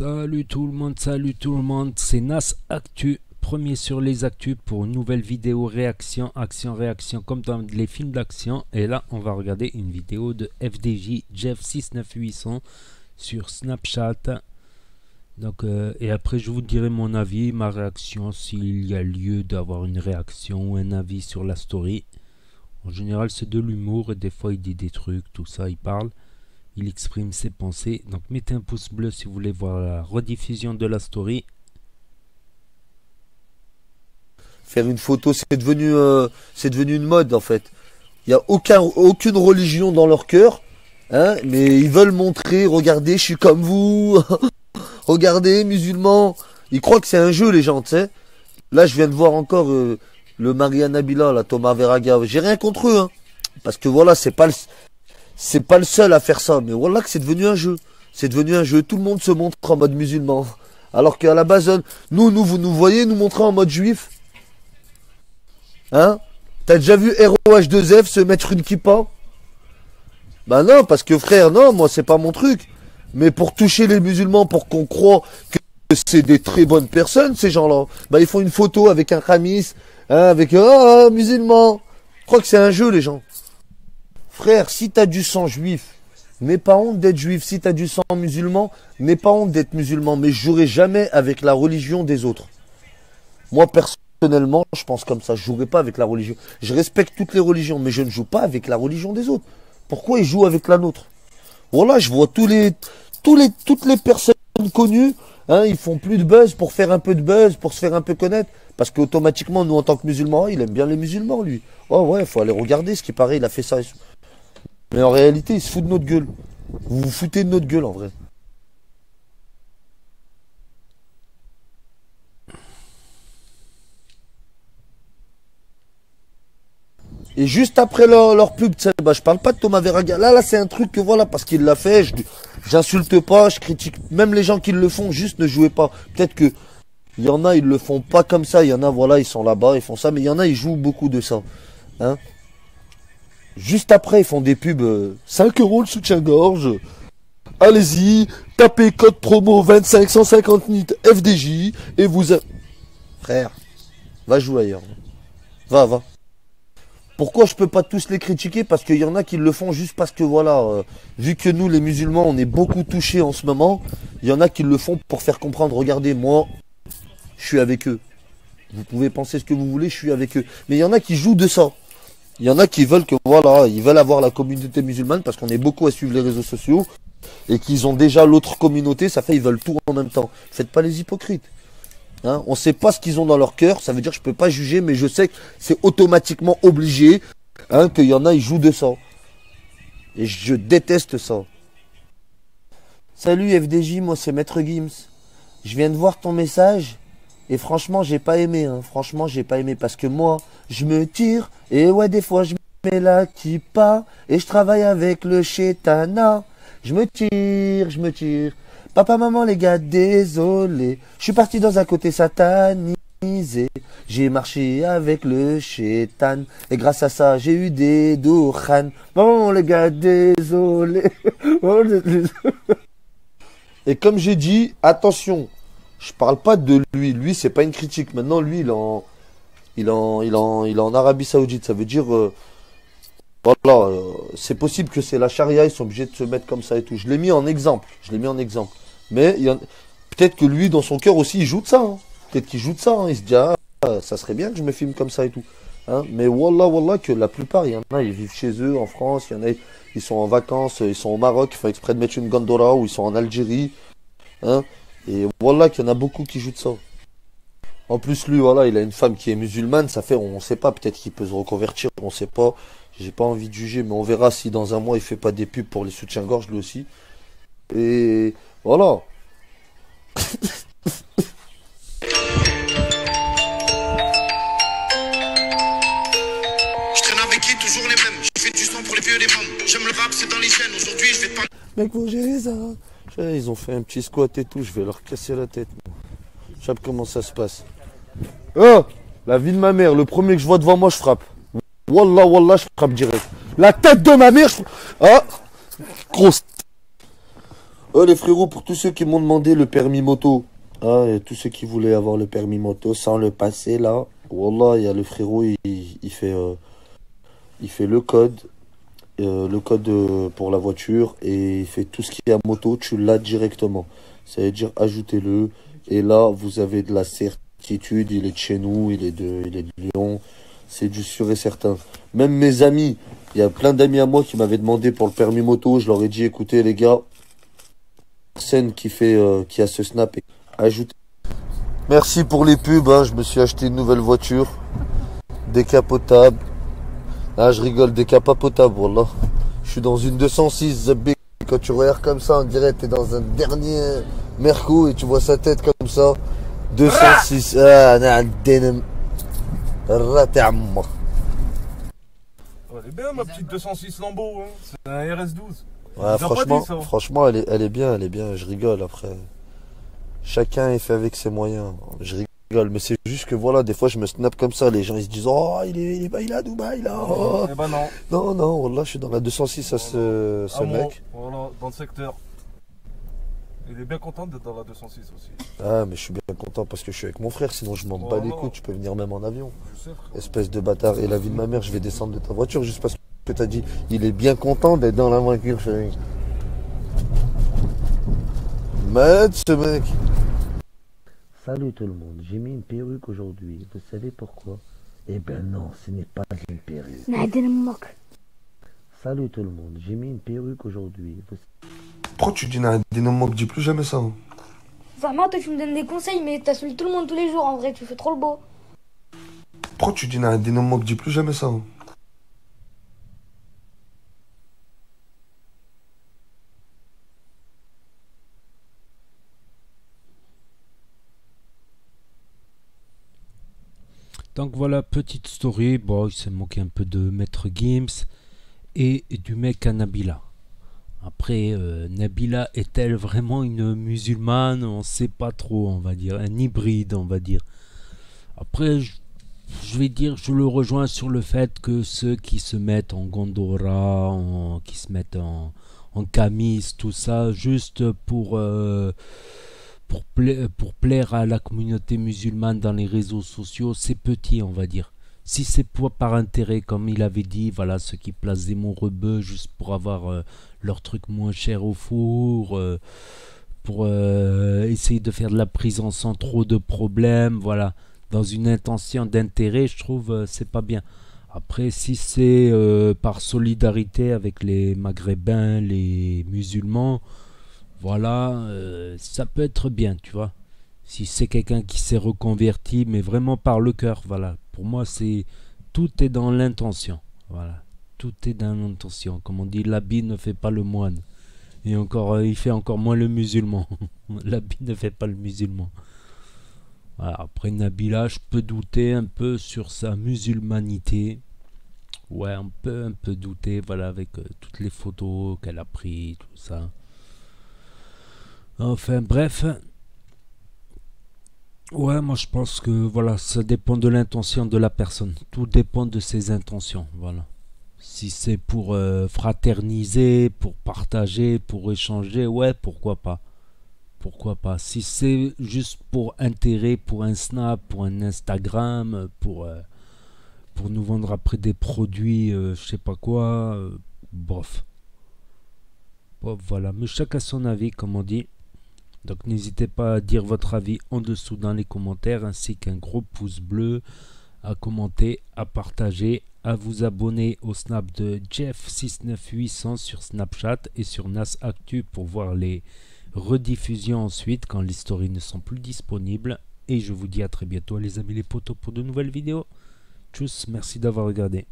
Salut tout le monde, c'est Nas Actu, premier sur les actus pour une nouvelle vidéo réaction, action-réaction comme dans les films d'action. Et là, on va regarder une vidéo de FDJ Djeff 69800 sur Snapchat. Donc, et après, je vous dirai mon avis, ma réaction, s'il y a lieu d'avoir une réaction ou un avis sur la story. En général, c'est de l'humour et des fois, il dit des trucs, tout ça, il parle. Il exprime ses pensées. Donc mettez un pouce bleu si vous voulez voir la rediffusion de la story. Faire une photo, c'est devenu une mode en fait. Il n'y a aucune religion dans leur cœur, hein, mais ils veulent montrer, regardez, je suis comme vous, regardez, musulmans. Ils croient que c'est un jeu, les gens, tu sais. Là, je viens de voir encore le mari à Nabila, la Thomas Vergara. J'ai rien contre eux, hein, parce que voilà, c'est pas le seul à faire ça, mais voilà que c'est devenu un jeu. C'est devenu un jeu, tout le monde se montre en mode musulman. Alors qu'à la base, nous, vous nous voyez nous montrer en mode juif. Hein? T'as déjà vu R.O.H. 2F se mettre une kippa? Ben non, parce que frère, non, moi c'est pas mon truc. Mais pour toucher les musulmans, pour qu'on croit que c'est des très bonnes personnes, ces gens-là, ben ils font une photo avec un khamis, hein, avec oh, musulman. Je crois que c'est un jeu, les gens. Frère, si t'as du sang juif, n'aie pas honte d'être juif. Si t'as du sang musulman, n'aie pas honte d'être musulman. Mais je jouerai jamais avec la religion des autres. Moi, personnellement, je pense comme ça. Je jouerai pas avec la religion. Je respecte toutes les religions, mais je ne joue pas avec la religion des autres. Pourquoi ils jouent avec la nôtre? Voilà, je vois toutes les personnes connues, hein, ils font plus de buzz pour faire un peu de buzz, pour se faire un peu connaître. Parce qu'automatiquement, nous, en tant que musulmans, il aime bien les musulmans, lui. Oh ouais, faut aller regarder ce qui paraît, il a fait ça. Mais en réalité, il se fout de notre gueule. Vous vous foutez de notre gueule, en vrai. Et juste après leur pub, bah, je parle pas de Thomas Vergara. Là, c'est un truc que voilà, parce qu'il l'a fait, j'insulte pas, je critique. Même les gens qui le font, juste ne jouez pas. Peut-être que il y en a, ils le font pas comme ça. Il y en a, voilà, ils sont là-bas, ils font ça. Mais il y en a, ils jouent beaucoup de ça. Hein? Juste après, ils font des pubs 5 € le soutien-gorge. Allez-y, tapez code promo 2550 FDJ et vous... Frère, va jouer ailleurs. Va. Pourquoi je peux pas tous les critiquer? Parce qu'il y en a qui le font juste parce que voilà, vu que nous les musulmans, on est beaucoup touchés en ce moment, il y en a qui le font pour faire comprendre, regardez, moi, je suis avec eux. Vous pouvez penser ce que vous voulez, je suis avec eux. Mais il y en a qui jouent de ça. Il y en a qui veulent que voilà, ils veulent avoir la communauté musulmane parce qu'on est beaucoup à suivre les réseaux sociaux et qu'ils ont déjà l'autre communauté, ça fait ils veulent tout en même temps. Faites pas les hypocrites. Hein, on sait pas ce qu'ils ont dans leur cœur, ça veut dire que je peux pas juger, mais je sais que c'est automatiquement obligé, hein, qu'il y en a, ils jouent de ça. Et je déteste ça. Salut FDJ, moi c'est Maître Gims. Je viens de voir ton message. Et franchement, j'ai pas aimé, hein. Franchement, j'ai pas aimé parce que moi, je me tire et ouais, des fois, je mets la kippa et je travaille avec le chétana. Je me tire. Papa, maman, les gars, désolé. Je suis parti dans un côté satanisé. J'ai marché avec le chétan et grâce à ça, j'ai eu des dohan. Maman, les gars, désolé. Et comme j'ai dit, attention. Je parle pas de lui. Lui, c'est pas une critique. Maintenant, lui, il est en Arabie Saoudite. Ça veut dire, voilà, c'est possible que c'est la charia. Ils sont obligés de se mettre comme ça et tout. Je l'ai mis en exemple. Mais peut-être que lui, dans son cœur aussi, il joue de ça. Hein. Peut-être qu'il joue de ça. Hein. Il se dit, ah, ça serait bien que je me filme comme ça et tout. Hein. Mais wallah, que la plupart, il y en a, ils vivent chez eux en France. Il y en a, ils sont en vacances, ils sont au Maroc. Ils font exprès de mettre une Gandora ou ils sont en Algérie. Hein. Et voilà qu'il y en a beaucoup qui jouent de ça. En plus, lui, voilà, il a une femme qui est musulmane. Ça fait, on sait pas, peut-être qu'il peut se reconvertir. On sait pas. J'ai pas envie de juger, mais on verra si dans un mois, il fait pas des pubs pour les soutiens-gorge, lui aussi. Et voilà. Je traîne avec qui? Toujours les mêmes. Je fais du sang pour les vieux et les membres. J'aime le rap, c'est dans les chaînes. Aujourd'hui, je vais te parler. Mec, vous gérez ça. Ils ont fait un petit squat et tout, je vais leur casser la tête. Je sais pas comment ça se passe. Oh, la vie de ma mère, le premier que je vois devant moi, je frappe. Wallah, je frappe direct. La tête de ma mère, je... Ah, grosse. Oh les frérots, pour tous ceux qui m'ont demandé le permis moto, hein, et tous ceux qui voulaient avoir le permis moto sans le passer là, wallah, il y a le frérot, il fait le code. Le code pour la voiture, et il fait tout ce qui est à moto, tu l'as directement. Ça veut dire ajoutez-le, et là vous avez de la certitude, il est de chez nous, il est de Lyon, c'est du sûr et certain. Même mes amis, il y a plein d'amis à moi qui m'avaient demandé pour le permis moto, je leur ai dit écoutez les gars, personne qui a ce snap, ajoutez. Merci pour les pubs, hein, je me suis acheté une nouvelle voiture, décapotable. Ah, je rigole, des capapotables, voilà. Je suis dans une 206 The Big. Quand tu regardes comme ça, on dirait que t'es dans un dernier Merco et tu vois sa tête comme ça. 206. Ah, on a un denim. Ratamma. Elle est bien ma petite 206 Lambo, hein. C'est un RS12. Ouais, franchement, elle est bien. Je rigole après. Chacun est fait avec ses moyens. Je rigole. Mais c'est juste que voilà, des fois je me snap comme ça, les gens ils se disent oh il est à Dubaï là. Oh. Eh ben non. Non, là je suis dans la 206 à ce mec. Voilà, dans le secteur. Il est bien content d'être dans la 206 aussi. Ah mais je suis bien content parce que je suis avec mon frère, sinon je m'en bats les couilles, tu peux venir même en avion. Je sais, espèce de bâtard, et la vie de ma mère, je vais descendre de ta voiture juste parce que t'as dit il est bien content d'être dans la voiture, chérie. Mad ce mec. Salut tout le monde, j'ai mis une perruque aujourd'hui, vous savez pourquoi? Eh ben non, ce n'est pas une perruque. Salut tout le monde, j'ai mis une perruque aujourd'hui. Pourquoi tu dis Nadinamok? Dis plus jamais ça. Hein. Zahma, toi tu me donnes des conseils, mais t'insultes tout le monde tous les jours, en vrai, tu fais trop le beau. Pourquoi tu dis Nadinamok? Dis plus jamais ça. Hein. Donc voilà, petite story, bon il s'est moqué un peu de Maître Gims et du mec à Nabila. Après Nabila est-elle vraiment une musulmane? On sait pas trop, on va dire, un hybride on va dire. Après je vais dire, je le rejoins sur le fait que ceux qui se mettent en Gondora, qui se mettent en camis, tout ça, juste pour plaire à la communauté musulmane dans les réseaux sociaux, c'est petit on va dire. Si c'est par intérêt, comme il avait dit, voilà, ceux qui placent des mots rebeux juste pour avoir leur truc moins cher au four, pour essayer de faire de la prison sans trop de problèmes, voilà, dans une intention d'intérêt, je trouve c'est pas bien. Après si c'est par solidarité avec les maghrébins, les musulmans, voilà, ça peut être bien, tu vois. Si c'est quelqu'un qui s'est reconverti, mais vraiment par le cœur, voilà. Pour moi, c'est tout est dans l'intention, voilà. Tout est dans l'intention. Comme on dit, l'habit ne fait pas le moine. Et encore, il fait encore moins le musulman. L'habit ne fait pas le musulman. Voilà. Après Nabila, je peux douter un peu sur sa musulmanité. Ouais, on peut un peu douter, voilà, avec toutes les photos qu'elle a prises, tout ça. Enfin bref, ouais, moi je pense que voilà, ça dépend de l'intention de la personne, tout dépend de ses intentions, voilà. Si c'est pour fraterniser, pour partager, pour échanger, ouais, pourquoi pas, pourquoi pas. Si c'est juste pour intérêt, pour un snap, pour un Instagram, pour nous vendre après des produits, je sais pas quoi, bof. Bon, voilà, mais chacun son avis comme on dit. Donc n'hésitez pas à dire votre avis en dessous dans les commentaires, ainsi qu'un gros pouce bleu, à commenter, à partager, à vous abonner au snap de Djeff 69800 sur Snapchat et sur Nas Actu pour voir les rediffusions ensuite quand les stories ne sont plus disponibles. Et je vous dis à très bientôt les amis les potos pour de nouvelles vidéos. Tchuss, merci d'avoir regardé.